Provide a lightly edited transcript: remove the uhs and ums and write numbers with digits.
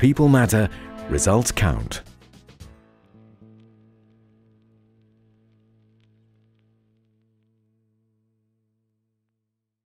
people matter, results count.